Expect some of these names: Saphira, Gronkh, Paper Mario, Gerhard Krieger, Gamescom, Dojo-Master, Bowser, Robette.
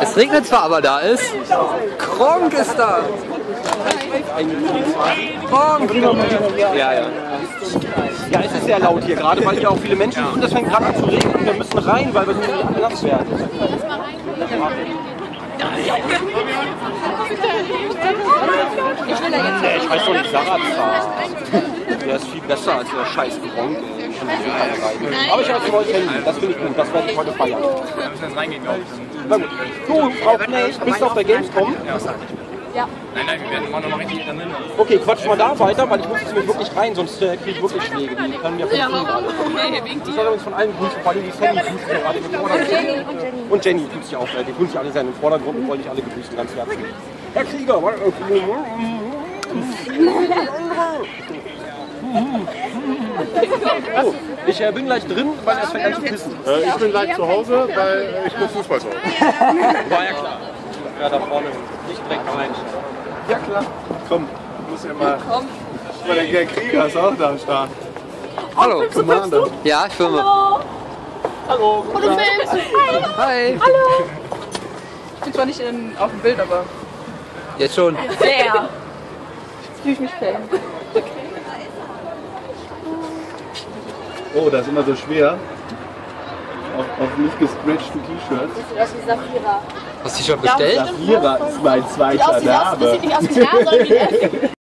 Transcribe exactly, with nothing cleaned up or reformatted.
Es regnet zwar, aber da ist Gronkh ist da. Gronkh. Ja, ja. Ja, es ist sehr laut hier gerade, weil hier auch viele Menschen sind. Und es fängt gerade an zu regnen und wir müssen rein, weil wir nicht nass werden. Ich weiß doch nicht, Sarah ist der ist viel besser als der scheiß Gronkh. Aber ich habe neues Handy, das finde ich gut, das werde ich heute feiern. Wir müssen jetzt reingehen, glaube ich. Na gut. Du, Frau Knecht, bist du auf der Gamescom? Ja. Nein, nein, wir werden immer noch mal richtig drin. Okay, quatsch mal da weiter, weil ich muss jetzt wirklich rein, sonst äh, kriege ich wirklich Schläge. Die können mir von ja, warum? Nee, wegen dir. Ich soll übrigens von allen grüßen, vor allem die Sandy grüßt ja gerade. Und Jenny. Und Jenny grüßt ja auch. Die grüßen sich alle sehr in den Vordergrund und wollen dich alle grüßen, ganz herzlich. Herr Krieger! Oh, ich äh, bin gleich drin, weil es fängt an zu pissen. Äh, ich bin gleich zu Hause, weil ich muss Fußball schauen. War ja klar. Ja, da vorne. Nicht direkt rein. Ja, klar. Komm, muss ja mal. Komm. Weil der Gerhard Krieger ist auch da am Start. Hallo, Commander. Ja, ich filme. Hallo. Hallo. Hallo. Hi. Hi. Hallo. Ich bin zwar nicht in, auf dem Bild, aber. Jetzt schon. Sehr. Jetzt fühle ich mich klein. Oh, das ist immer so schwer. Auf, auf nicht gestretchten T-Shirts. Das sieht aus wie Saphira. Hast du dich schon bestellt? Saphira ist mein zweiter Name. Das sieht nicht aus wie Name, sondern wie F.